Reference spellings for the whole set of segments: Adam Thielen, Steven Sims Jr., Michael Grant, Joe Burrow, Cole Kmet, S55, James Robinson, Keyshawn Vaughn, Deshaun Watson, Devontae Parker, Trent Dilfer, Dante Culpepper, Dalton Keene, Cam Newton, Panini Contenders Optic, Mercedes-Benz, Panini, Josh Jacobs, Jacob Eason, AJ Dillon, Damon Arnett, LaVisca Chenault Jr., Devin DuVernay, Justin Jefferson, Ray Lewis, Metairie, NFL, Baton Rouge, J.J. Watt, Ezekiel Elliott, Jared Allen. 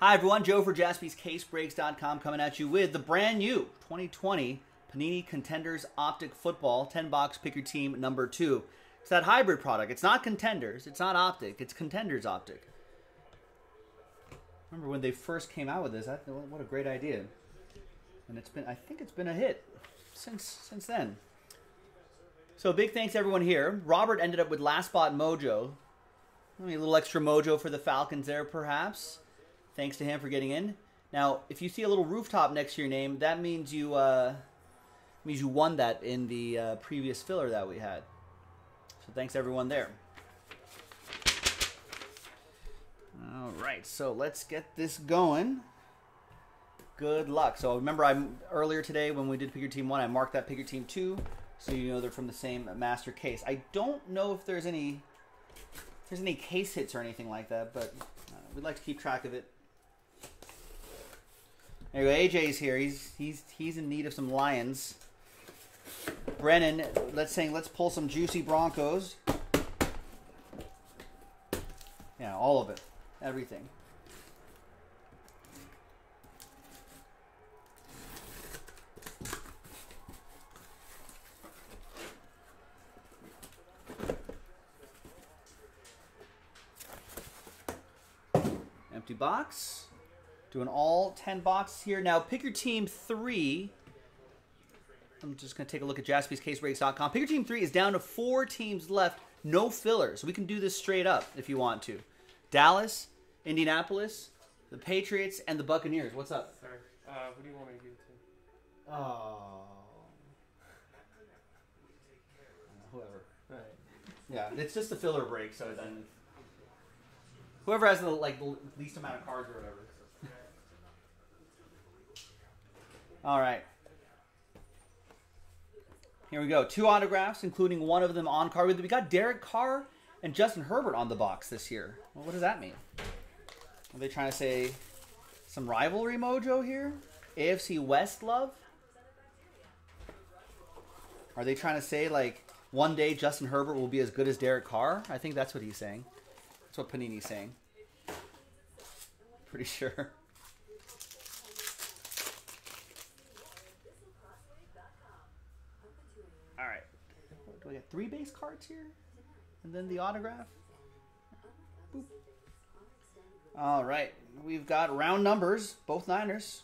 Hi everyone, Joe for JaspysCaseBreaks.com coming at you with the brand new 2020 Panini Contenders Optic Football 10-box Pick Your Team number 2. It's that hybrid product. It's not Contenders, it's not Optic, it's Contenders Optic. Remember when they first came out with this? What a great idea! And it's been—I think it's been a hit since then. So big thanks to everyone here. Robert ended up with last spot mojo. Maybe a little extra mojo for the Falcons there, perhaps. Thanks to him for getting in. Now, if you see a little rooftop next to your name, that means you won that in the previous filler that we had. So thanks everyone there. All right, so let's get this going. Good luck. So remember, earlier today when we did Pick Your Team 1, I marked that Pick Your Team 2, so you know they're from the same master case. I don't know if there's any case hits or anything like that, but we'd like to keep track of it. Anyway, AJ's here. He's in need of some Lions. Brennan, let's pull some juicy Broncos. Yeah, all of it. Everything. Empty box. Doing all 10 boxes here. Now, pick your team 3. I'm just going to take a look at JaspysCaseBreaks.com. Pick your team 3 is down to 4 teams left. No fillers. We can do this straight up if you want to. Dallas, Indianapolis, the Patriots, and the Buccaneers. What's up? Sorry. What do you want me to give it to? Oh. Whoever. Right. Yeah, it's just a filler break, so then whoever has the least amount of cards or whatever. All right. Here we go. 2 autographs, including one of them on card. We got Derek Carr and Justin Herbert on the box this year. Well, what does that mean? Are they trying to say some rivalry mojo here? AFC West love? Are they trying to say, like, one day Justin Herbert will be as good as Derek Carr? I think that's what he's saying. That's what Panini's saying. Pretty sure. All right. Do we get 3 base cards here? And then the autograph. Boop. All right, we've got round numbers, both Niners.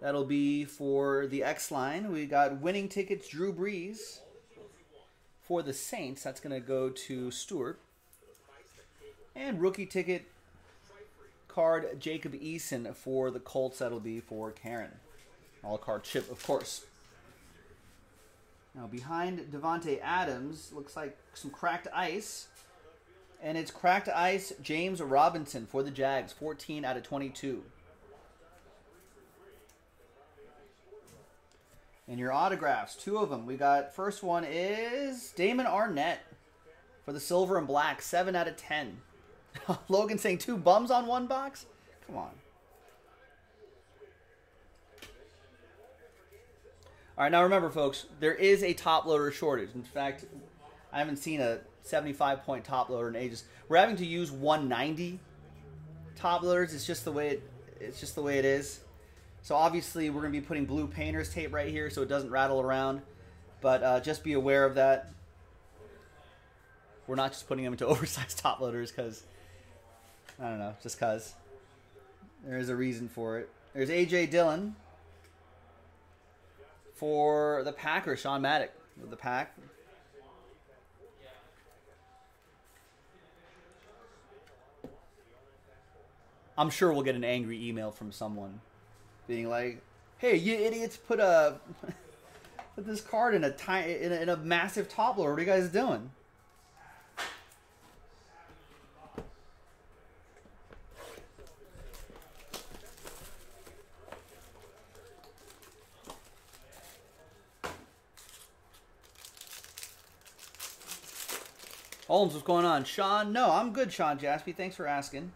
That'll be for the X line. We got winning tickets, Drew Brees. For the Saints, that's going to go to Stewart. And rookie ticket card, Jacob Eason for the Colts. That'll be for Karen. All card chip, of course. Now, behind Devontae Adams, looks like some cracked ice. And it's cracked ice James Robinson for the Jags, 14 out of 22. And your autographs, 2 of them. We got, first one is Damon Arnett for the silver and black, 7 out of 10. Logan saying 2 bums on 1 box? Come on. All right, now remember, folks, there is a top loader shortage. In fact, I haven't seen a 75-point top loader in ages. We're having to use 190 top loaders. It's just the way it is. So obviously, we're going to be putting blue painter's tape right here so it doesn't rattle around. But just be aware of that. We're not just putting them into oversized top loaders because I don't know, just because there is a reason for it. There's AJ Dillon. For the Packers, Sean Matic with the pack. I'm sure we'll get an angry email from someone being like, "Hey, you idiots! Put a put this card in a massive top loader. What are you guys doing?" Holmes, what's going on? Sean? No, I'm good, Sean Jaspy. Thanks for asking.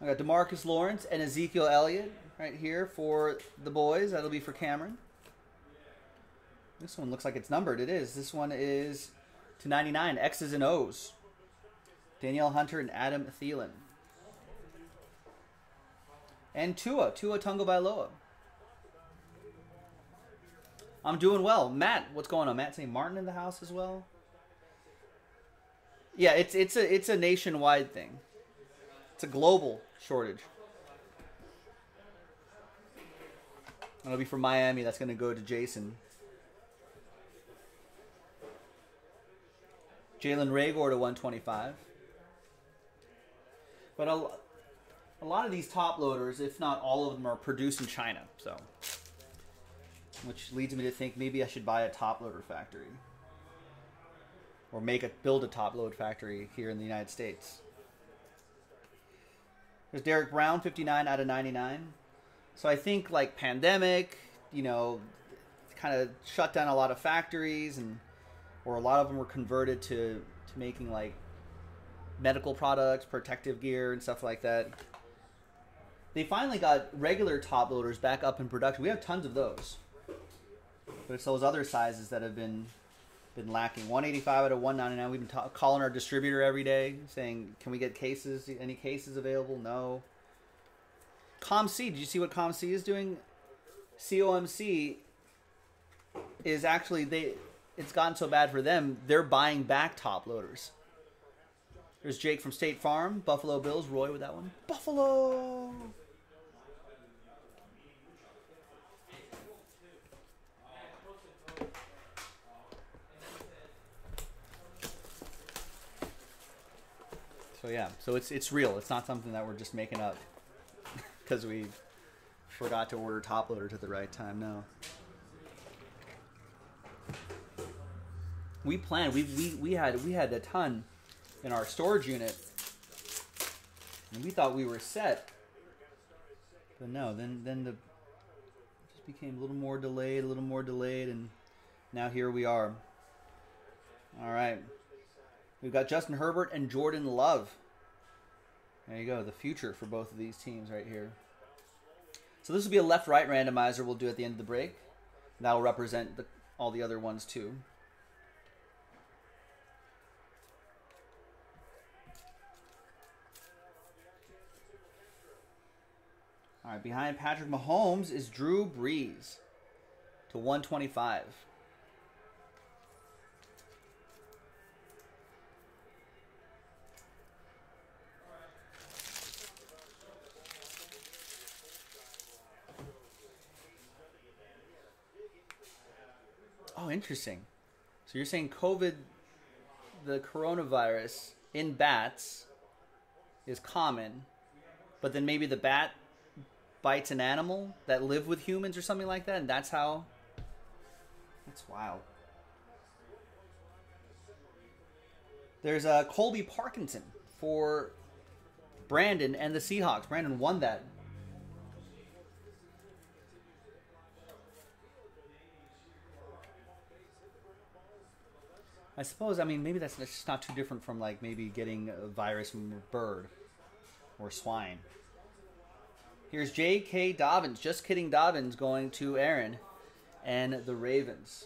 I got DeMarcus Lawrence and Ezekiel Elliott right here for the boys. That'll be for Cameron. This one looks like it's numbered. It is. This one is 299, X's and O's. Danielle Hunter and Adam Thielen. And Tua Tagovailoa. I'm doing well. Matt, what's going on? Matt St. Martin in the house as well? Yeah, it's a nationwide thing. It's a global shortage. It'll be for Miami. That's going to go to Jason. Jalen Ragor to 125. But a lot of these top loaders, if not all of them, are produced in China. So, which leads me to think maybe I should buy a top loader factory, or build a top load factory here in the United States. There's Derek Brown, 59 out of 99. So I think like pandemic, you know, kind of shut down a lot of factories, and or a lot of them were converted to making like medical products, protective gear, and stuff like that. They finally got regular top loaders back up in production. We have tons of those, but it's those other sizes that have been lacking. 185 out of 199. We've been calling our distributor every day saying, "Can we get cases? Any cases available?" No. COMC, did you see what COMC is doing? COMC is actually, it's gotten so bad for them, they're buying back top loaders. There's Jake from State Farm, Buffalo Bills, Roy with that one. Buffalo! So yeah, so it's real. It's not something that we're just making up because we forgot to order top loaders at the right time. No. We planned. We had a ton in our storage unit, and we thought we were set. But no, then the just became a little more delayed, and now here we are. All right. We've got Justin Herbert and Jordan Love. There you go, the future for both of these teams right here. So this will be a left-right randomizer we'll do at the end of the break. That will represent all the other ones too. All right, behind Patrick Mahomes is Drew Brees to 125. Oh, interesting. So you're saying COVID, the coronavirus in bats is common, but then maybe the bat bites an animal that live with humans or something like that, and that's how... That's wild. There's Colby Parkinson for Brandon and the Seahawks. Brandon won that. I suppose, I mean, maybe that's just not too different from, like, maybe getting a virus from a bird or swine. Here's J.K. Dobbins. Just kidding, Dobbins going to Aaron and the Ravens.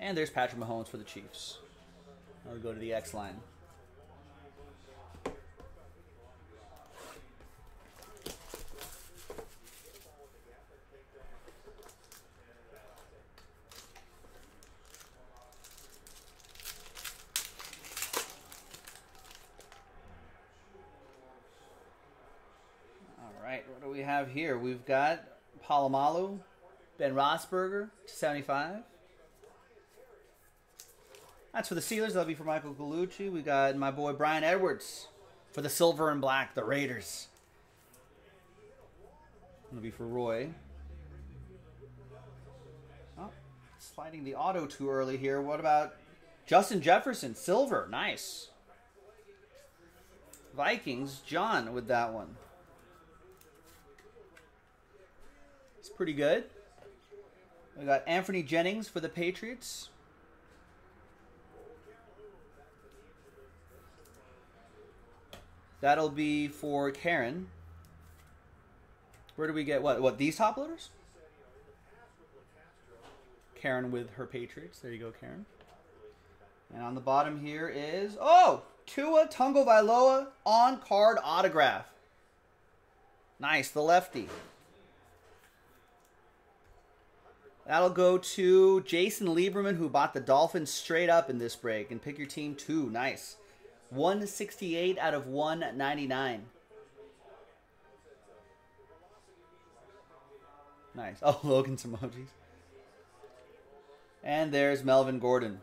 And there's Patrick Mahomes for the Chiefs. I'll go to the X line. Here we've got Palomalu, Ben Roethlisberger to 75. That's for the Steelers. That'll be for Michael Gallucci. We got my boy Brian Edwards for the silver and black, the Raiders. That'll be for Roy. Oh, sliding the auto too early here. What about Justin Jefferson, silver? Nice. Vikings, John with that one. It's pretty good. We got Anthony Jennings for the Patriots. That'll be for Karen. Where do we get what these top loaders? Karen with her Patriots. There you go, Karen. And on the bottom here is, oh, Tua Tagovailoa on card autograph. Nice, the lefty. That'll go to Jason Lieberman, who bought the Dolphins straight up in this break. And pick your team two. Nice. 168 out of 199. Nice. Oh, Logan's emojis. And there's Melvin Gordon.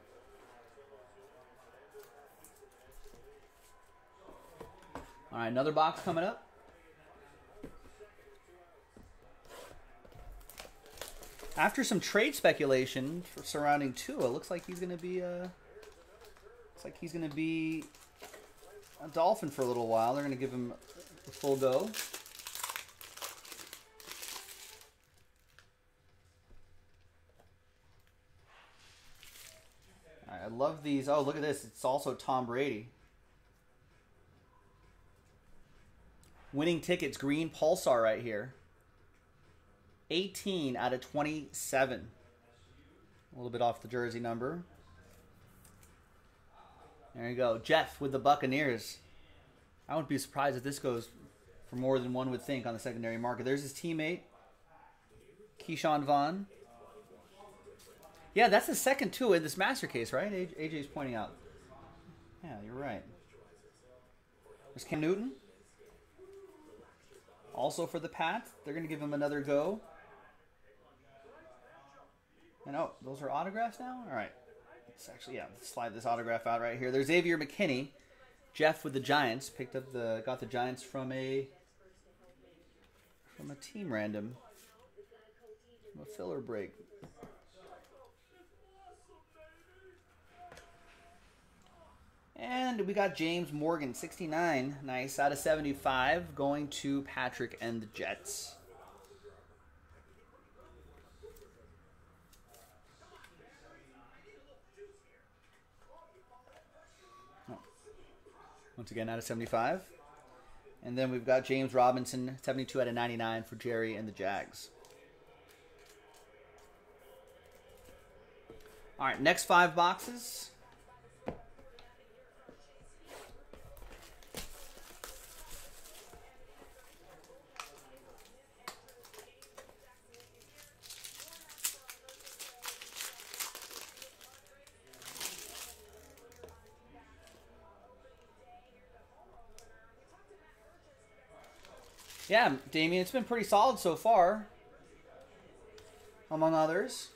All right, another box coming up. After some trade speculation surrounding Tua, looks like he's going to be a Dolphin for a little while. They're going to give him a full go. Right, I love these. Oh, look at this. It's also Tom Brady. Winning tickets, green pulsar right here. 18 out of 27. A little bit off the jersey number. There you go. Jeff with the Buccaneers. I wouldn't be surprised if this goes for more than one would think on the secondary market. There's his teammate, Keyshawn Vaughn. Yeah, that's the second two in this master case, right? AJ's pointing out. Yeah, you're right. There's Cam Newton. Also for the Pats. They're going to give him another go. And oh, those are autographs now? All right. Let's actually, yeah, let's slide this autograph out right here. There's Xavier McKinney. Jeff with the Giants. Got the Giants from a team random. From a filler break. And we got James Morgan, 69. Nice. Out of 75, going to Patrick and the Jets. Oh. Once again, out of 75. And then we've got James Robinson, 72 out of 99 for Jerry and the Jags. All right, next five boxes. Yeah, Damien, it's been pretty solid so far, among others.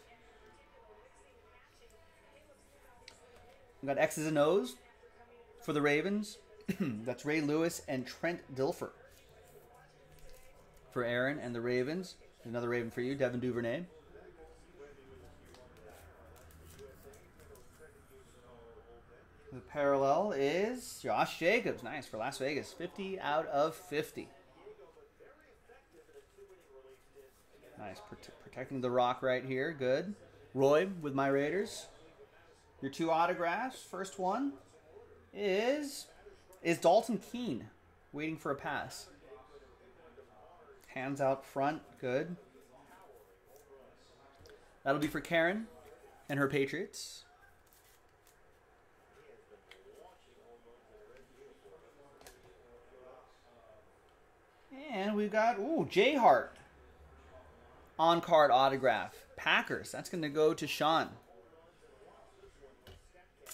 We've got X's and O's for the Ravens. That's Ray Lewis and Trent Dilfer. For Aaron and the Ravens. Another Raven for you, Devin Duvernay. The parallel is Josh Jacobs. Nice, for Las Vegas. 50 out of 50. Nice, protecting the rock right here. Good. Roy with my Raiders. Your two autographs. First one is Dalton Keene, waiting for a pass. Hands out front. Good. That'll be for Karen and her Patriots. And we've got, ooh, Jay Hart. On-card autograph. Packers. That's going to go to Sean.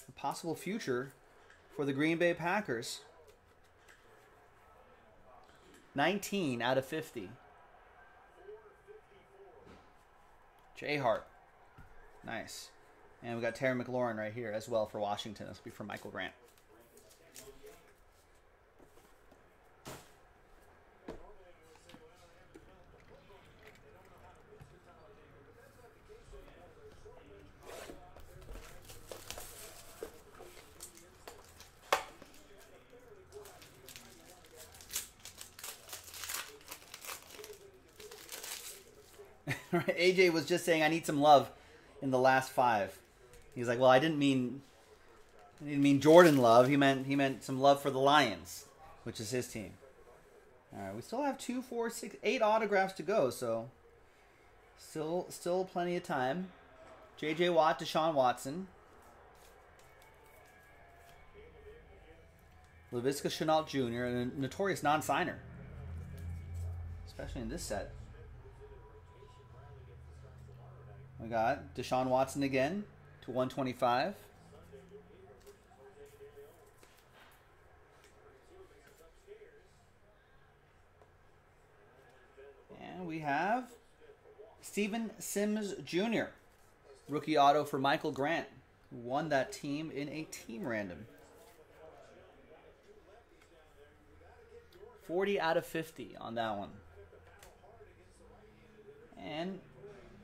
A possible future for the Green Bay Packers. 19 out of 50. Jay Hart. Nice. And we got Terry McLaurin right here as well for Washington. This will be for Michael Grant. AJ was just saying, I need some love in the last five. He's like, well, I didn't mean Jordan Love. He meant some love for the Lions. which is his team. All right, we still have 2, 4, 6, 8 autographs to go, so still plenty of time. J.J. Watt, Deshaun Watson. LaVisca Chenault Jr., a notorious non-signer, especially in this set. We got Deshaun Watson again to 125. And we have Steven Sims Jr., rookie auto for Michael Grant, who won that team in a team random. 40 out of 50 on that one. And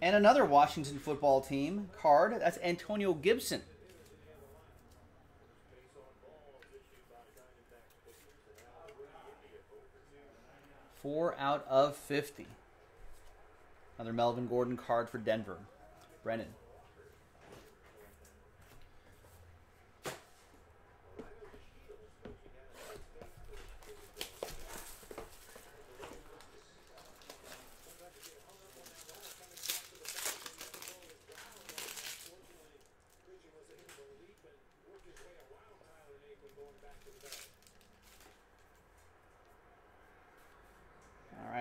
another Washington football team card. That's Antonio Gibson. Four out of 50. Another Melvin Gordon card for Denver. Brennan.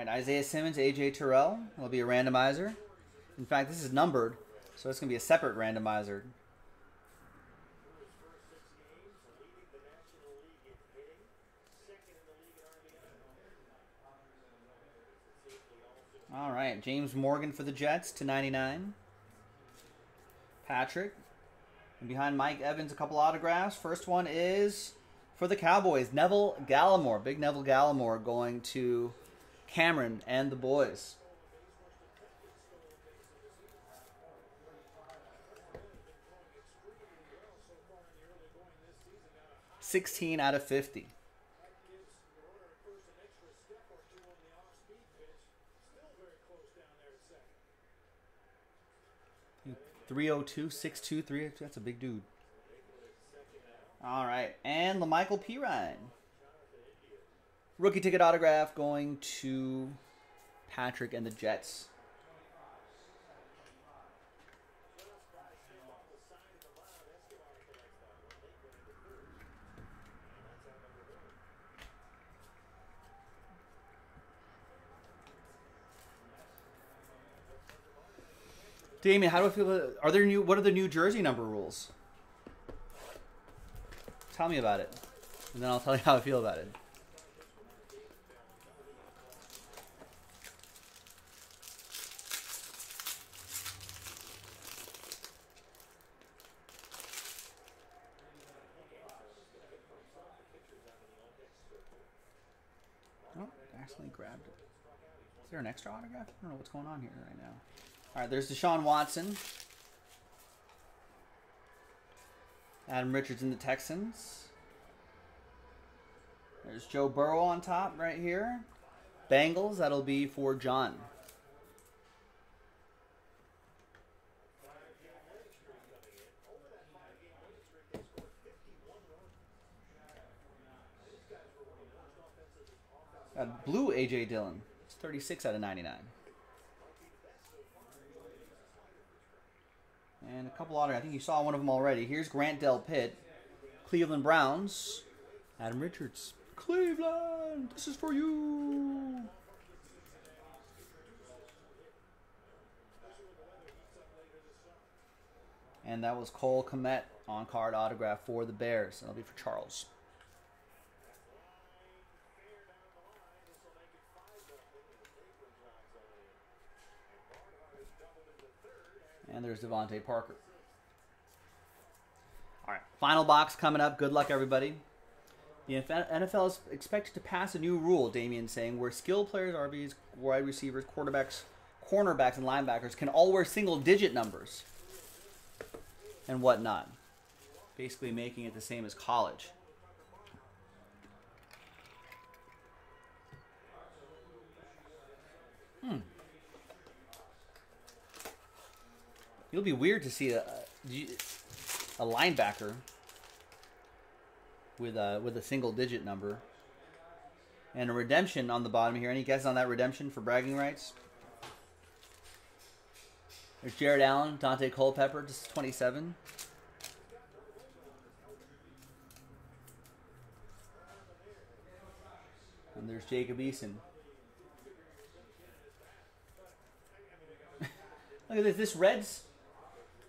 Isaiah Simmons, AJ Terrell will be a randomizer. In fact, this is numbered, so it's going to be a separate randomizer. All right, James Morgan for the Jets to 99. Patrick. And behind Mike Evans, a couple autographs. First one is for the Cowboys, Neville Gallimore. Big Neville Gallimore going to Cameron and the boys. $16 out of 50. $302, $623. That's a big dude. All right, and LaMichael Pirine. Rookie ticket autograph going to Patrick and the Jets. Damien, how do I feel? Are there new? What are the new jersey number rules? Tell me about it, and then I'll tell you how I feel about it. Grabbed it. Is there an extra autograph? I don't know what's going on here right now. All right, there's Deshaun Watson. Adam Richards in the Texans. There's Joe Burrow on top right here. Bengals, that'll be for John. Blue AJ Dillon. It's 36 out of 99. And a couple other. I think you saw one of them already. Here's Grant Del Pitt. Cleveland Browns. Adam Richards. Cleveland, this is for you. And that was Cole Kmet on card autograph for the Bears. That'll be for Charles. And there's Devontae Parker. All right, final box coming up. Good luck, everybody. The NFL is expected to pass a new rule, Damien saying, where skilled players, RBs, wide receivers, quarterbacks, cornerbacks, and linebackers can all wear single-digit numbers and whatnot, basically making it the same as college. It'll be weird to see a linebacker with a single digit number. and a redemption on the bottom here. Any guesses on that redemption for bragging rights? There's Jared Allen, Dante Culpepper, just 27. And there's Jacob Eason. Look at this. This Reds.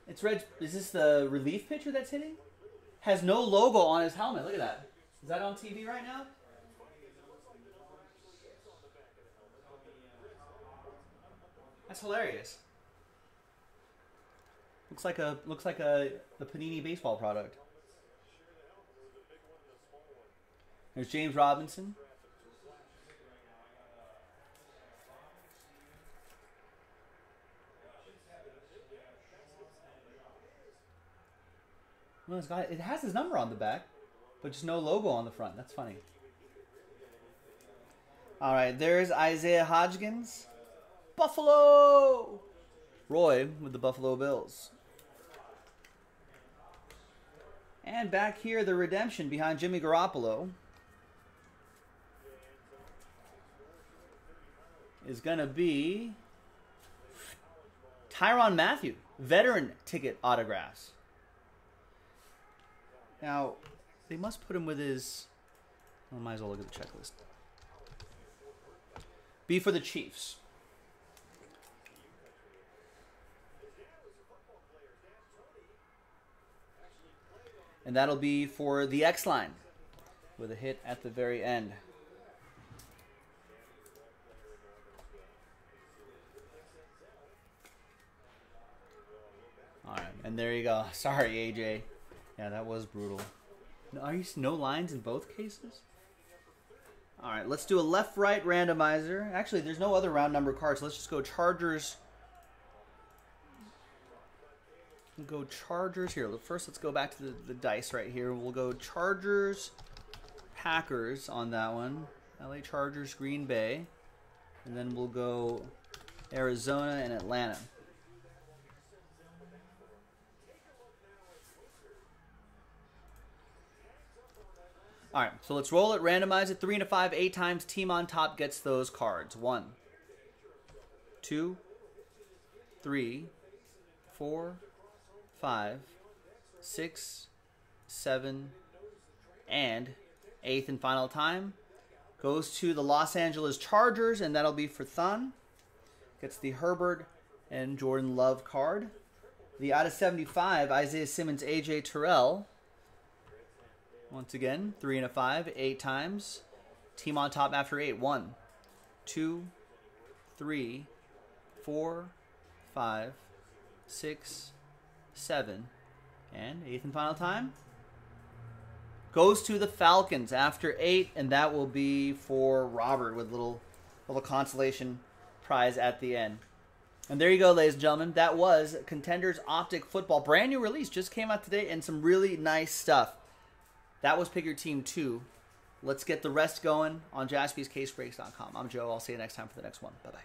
It's Reds. Is this the relief pitcher that's hitting? Has no logo on his helmet. Look at that. Is that on TV right now? That's hilarious. Looks like a Panini baseball product. There's James Robinson. Well, it's got, it has his number on the back, but just no logo on the front. That's funny. All right, there's Isaiah Hodgins. Buffalo! Roy with the Buffalo Bills. And back here, the redemption behind Jimmy Garoppolo is going to be Tyrann Mathieu, veteran ticket autographs. Now, they must put him with his... I might as well look at the checklist. B for the Chiefs. And that'll be for the X-line with a hit at the very end. All right, and there you go. Sorry, AJ. Yeah, that was brutal. Are you no lines in both cases? All right, let's do a left-right randomizer. Actually, there's no other round number cards. So let's just go Chargers. We'll go Chargers here. First, let's go back to the dice right here. We'll go Chargers, Packers on that one. LA Chargers, Green Bay. And then we'll go Arizona and Atlanta. All right, so let's roll it, randomize it. 3 and a 5, 8 times. Team on top gets those cards. 1, 2, 3, 4, 5, 6, 7, and 8th and final time goes to the Los Angeles Chargers, and that'll be for Thun. Gets the Herbert and Jordan Love card. The out of 75, Isaiah Simmons, AJ Terrell. Once again, 3 and a 5, 8 times. Team on top after 8. 1, 2, 3, 4, 5, 6, 7, and 8th and final time goes to the Falcons after 8, and that will be for Robert with little consolation prize at the end. And there you go, ladies and gentlemen. That was Contenders Optic Football, brand new release, just came out today, and some really nice stuff. That was Pick Your Team 2. Let's get the rest going on JaspysCaseBreaks.com. I'm Joe. I'll see you next time for the next one. Bye-bye.